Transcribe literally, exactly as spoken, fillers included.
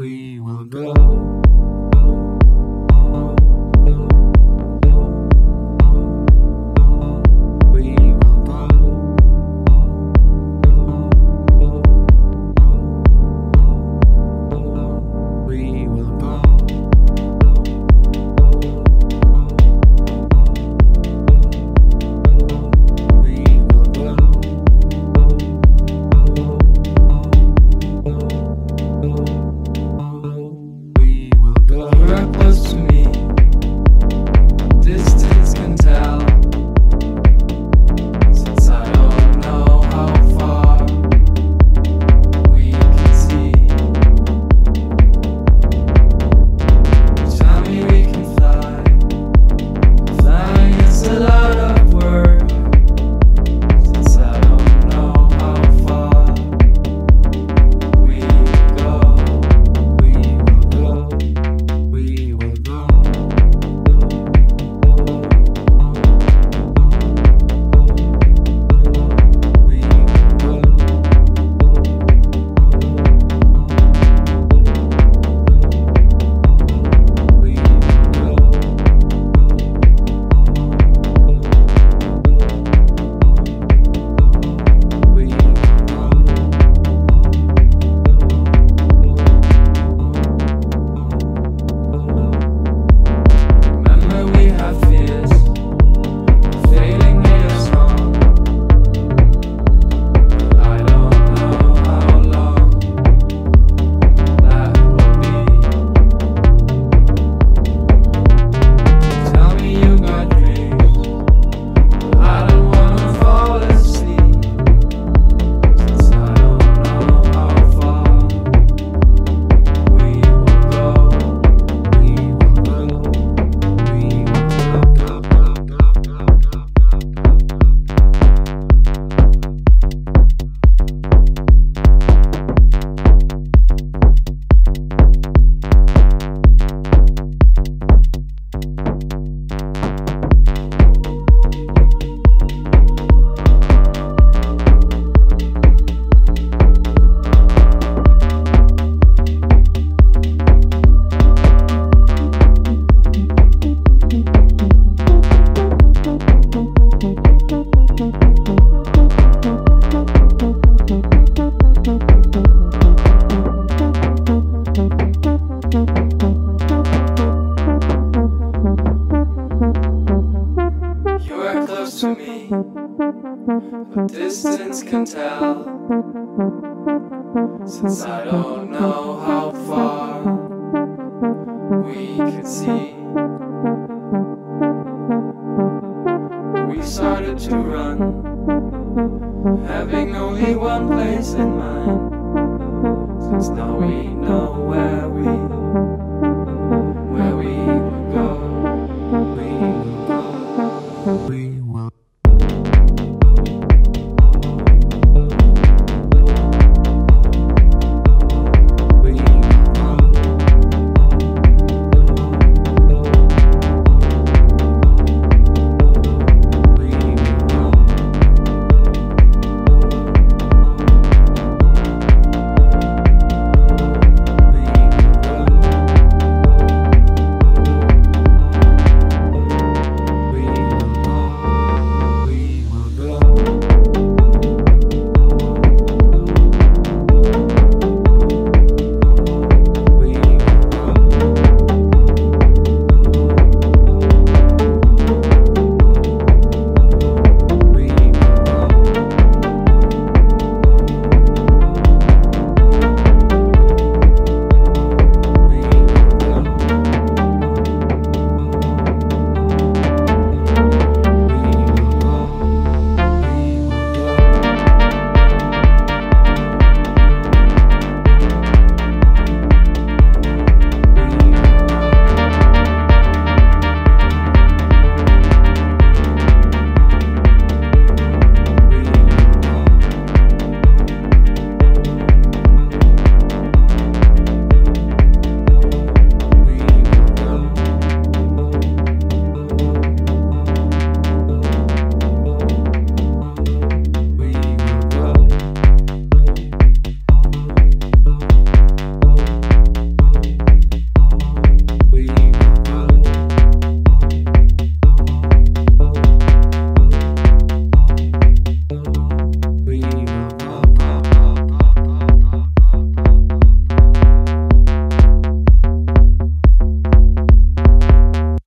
We will go. To me, but distance can tell, since I don't know how far we could see. We started to run, having only one place in mind, since now we know where we